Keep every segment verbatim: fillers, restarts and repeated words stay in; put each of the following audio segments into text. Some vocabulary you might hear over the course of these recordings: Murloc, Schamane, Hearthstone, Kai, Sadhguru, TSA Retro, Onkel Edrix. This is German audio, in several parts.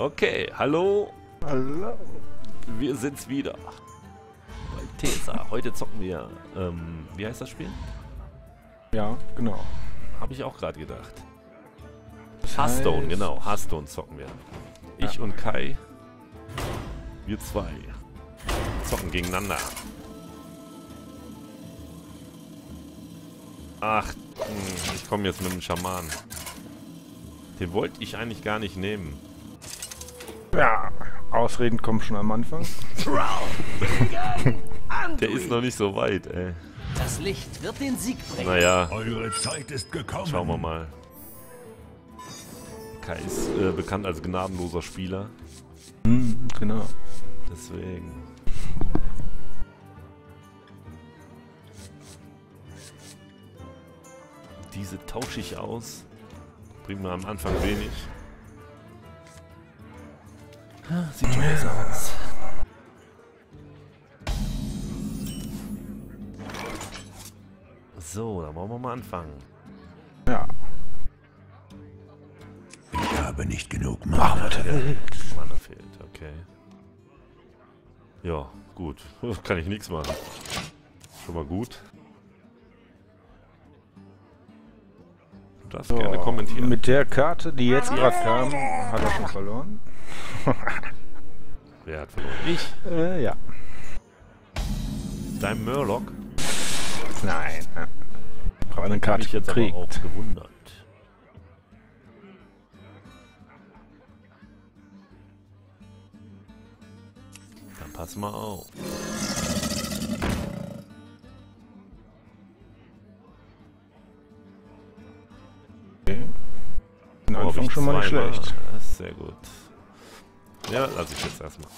Okay, hallo. Hallo. Wir sind's wieder. Bei T S A. Heute zocken wir. Ähm, wie heißt das Spiel? Ja, genau. Habe ich auch gerade gedacht. Hearthstone, genau. Hearthstone zocken wir. Ich ja. und Kai. Wir zwei. Zocken gegeneinander. Ach, ich komme jetzt mit dem Schaman. Den wollte ich eigentlich gar nicht nehmen. Ja, Ausreden kommen schon am Anfang. Der ist noch nicht so weit, ey. Das Licht wird den Sieg bringen. Naja, eure Zeit ist gekommen. Schauen wir mal. Kai ist äh, bekannt als gnadenloser Spieler. Mhm, genau. Deswegen. Diese tausche ich aus. Bringt mir am Anfang wenig. Sieht schon besser aus. So, dann wollen wir mal anfangen. Ja. Ich habe nicht genug Mana. Mana fehlt, okay. Ja, gut. Kann ich nichts machen. Schon mal gut. Du darfst so, gerne kommentieren. Mit der Karte, die jetzt gerade kam, hat er schon verloren. Wer hat verloren? Ich? Äh, ja. Dein Murloc? Nein. Aber eine Karte ich jetzt kriegt. Aber auch gewundert. Dann pass mal auf. Okay. Den oh, Anfang schon mal nicht schlecht. Das ist sehr gut. Ja, lass ich jetzt erstmal.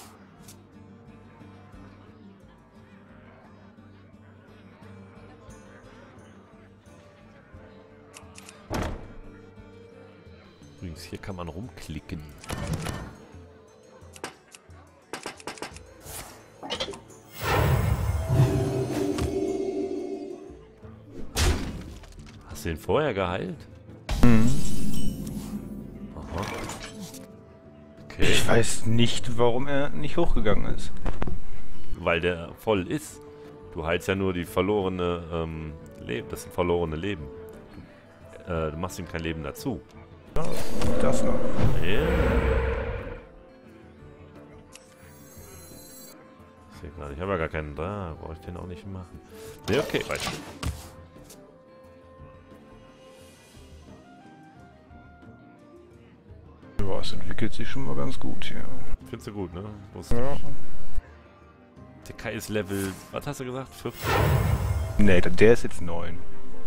Übrigens, hier kann man rumklicken. Hast du den vorher geheilt? Mhm. Aha. Okay. Ich weiß nicht, warum er nicht hochgegangen ist. Weil der voll ist. Du heilst ja nur die verlorene ähm, Leben. Das sind verlorene Leben. Du, äh, du machst ihm kein Leben dazu. Das noch. Yeah. Ich habe ja gar keinen da, brauche ich den auch nicht machen. Ne, okay, weiter. Boah, es entwickelt sich schon mal ganz gut hier. Findest du gut, ne? Wusste ja. Der Kai ist Level, was hast du gesagt? fünfzehn? Ne, der ist jetzt neun.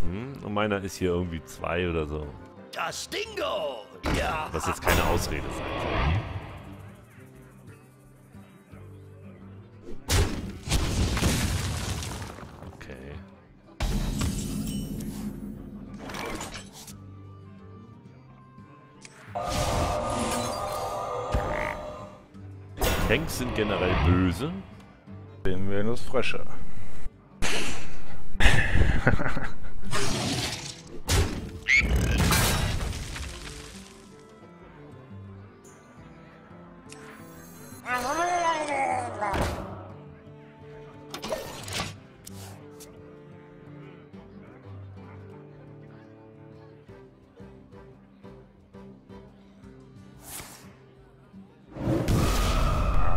Hm, und meiner ist hier irgendwie zwei oder so. Das Dingo! Ja! Was jetzt keine Ausrede sein soll. Okay. Tanks sind generell böse. Sehen wir nur Frösche.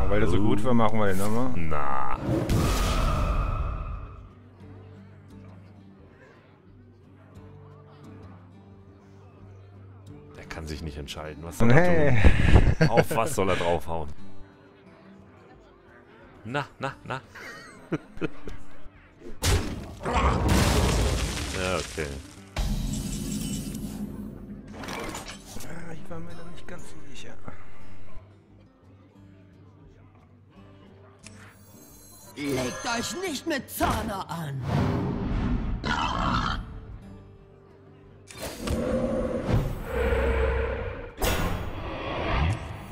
Weil der so gut war, machen wir den nochmal. Na. Der kann sich nicht entscheiden. Was soll hey. er tun? Auf was soll er draufhauen? Na, na, na. Ja, okay. Ja, ich war mir da nicht ganz so sicher. Legt euch nicht mit Zahner an! Ach,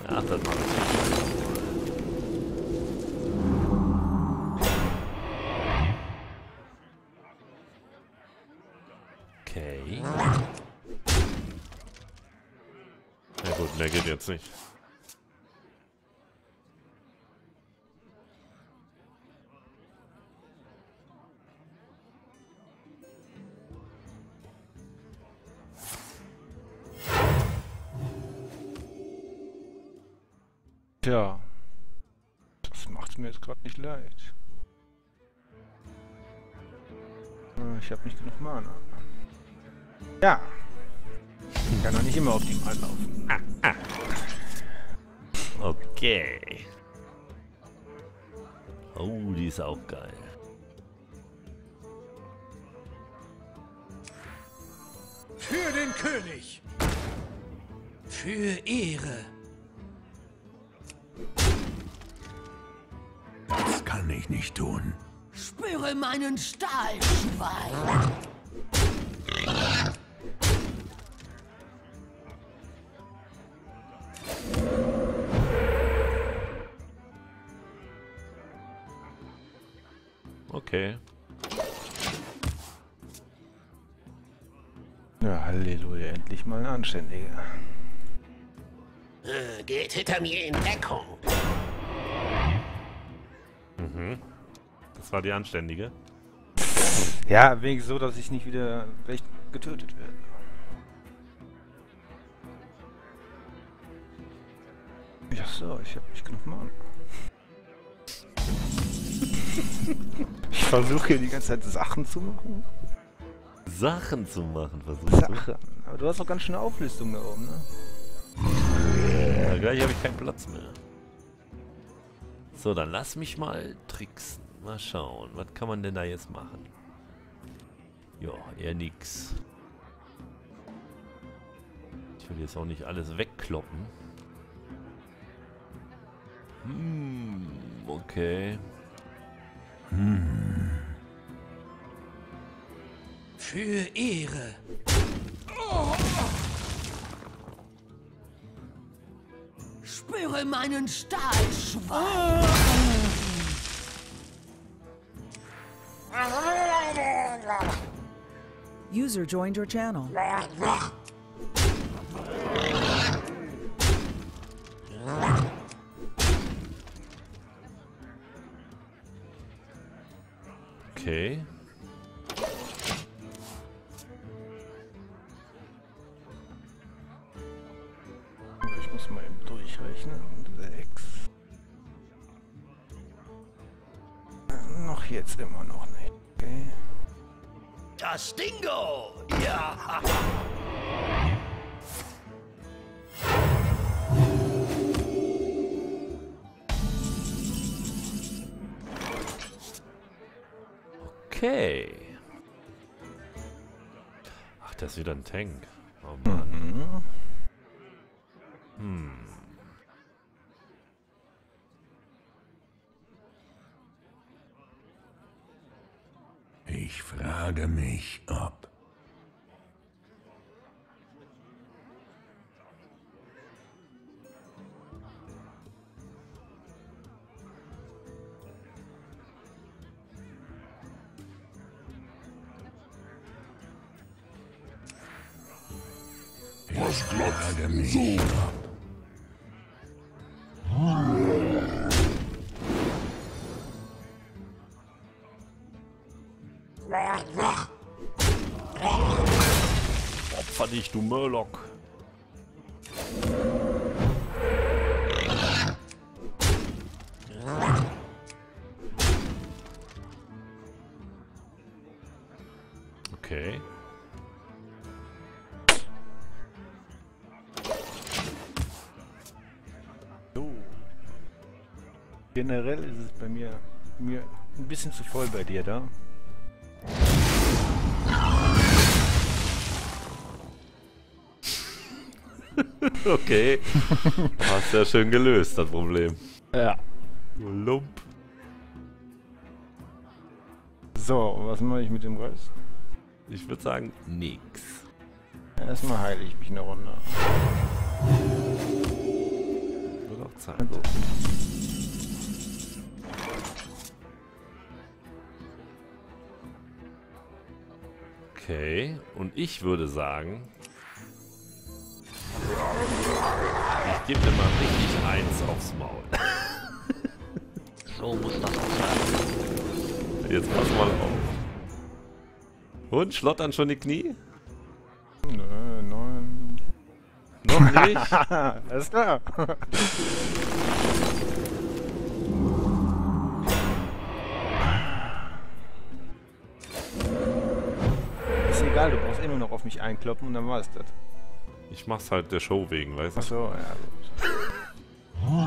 das macht okay. Na gut, mehr geht jetzt nicht. Tja, das macht's mir jetzt gerade nicht leicht. Ich habe nicht genug Mana. Ja. Ich kann doch nicht immer auf die Mal laufen. Ah, ah. Okay. Oh, die ist auch geil. Für den König. Für Ehre. Das kann ich nicht tun. Spüre meinen Stahl, Schwein. Okay. Ja, Halleluja, endlich mal ein Anständiger. Äh, geht hinter mir in Deckung. Mhm. Das war die Anständige. Ja, wenigstens so, dass ich nicht wieder recht getötet werde. Ja so, ich habe nicht genug Mann. Ich versuche hier die ganze Zeit Sachen zu machen. Sachen zu machen versuche ich. Sachen. Aber du hast doch ganz schöne Auflistung da oben, ne? Ja, gleich habe ich keinen Platz mehr. So, dann lass mich mal tricksen. Mal schauen, was kann man denn da jetzt machen? Ja, eher nix. Ich will jetzt auch nicht alles wegkloppen. Hm, okay. Hm. Für Ehre. Oh. Spüre meinen Stahl, Schwein. Oh. User joined your channel. Okay. Ich muss mal eben durchrechnen. Sechs. Noch jetzt immer noch nicht. Okay. Das Dingo! Ja! Okay. Ach, das ist wieder ein Tank. Oh Mann. Mhm. Hm. Ich frage mich, ob... Was glaubst du so? Opfer dich, du Murloc. Okay. So. Generell ist es bei mir, mir ein bisschen zu voll bei dir da. Okay, hast ja schön gelöst, das Problem. Ja. Lump. So, was mache ich mit dem Rest? Ich würde sagen, nix. Erstmal heile ich mich eine Runde. Wird auch Zeit. So. Okay, und ich würde sagen... Ich gebe dir mal richtig eins aufs Maul. So muss das sein. Jetzt pass mal auf. Und schlottern schon die Knie? Nö, nein. Noch nicht? Alles klar. Ist egal, du brauchst eh nur noch auf mich einkloppen und dann war's das. Ich mach's halt der Show wegen, weißt du? Ach so, ja.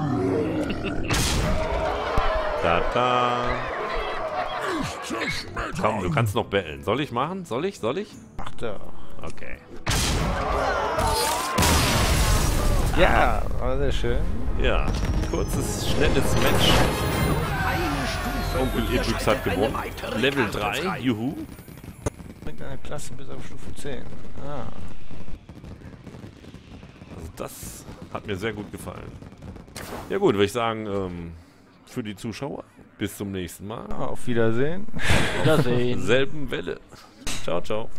Da, da. Komm, du kannst noch betteln. Soll ich machen? Soll ich? Soll ich? Mach doch. Okay. Ja, war sehr schön. Ja, kurzes, schnelles Match. Onkel Edrix hat gewonnen. Level drei, juhu. Bringt eine Klasse bis auf Stufe zehn. Ah. Also das hat mir sehr gut gefallen. Ja gut, würde ich sagen, ähm, für die Zuschauer, bis zum nächsten Mal. Auf Wiedersehen. Auf Wiedersehen. Selben Welle. Ciao, ciao.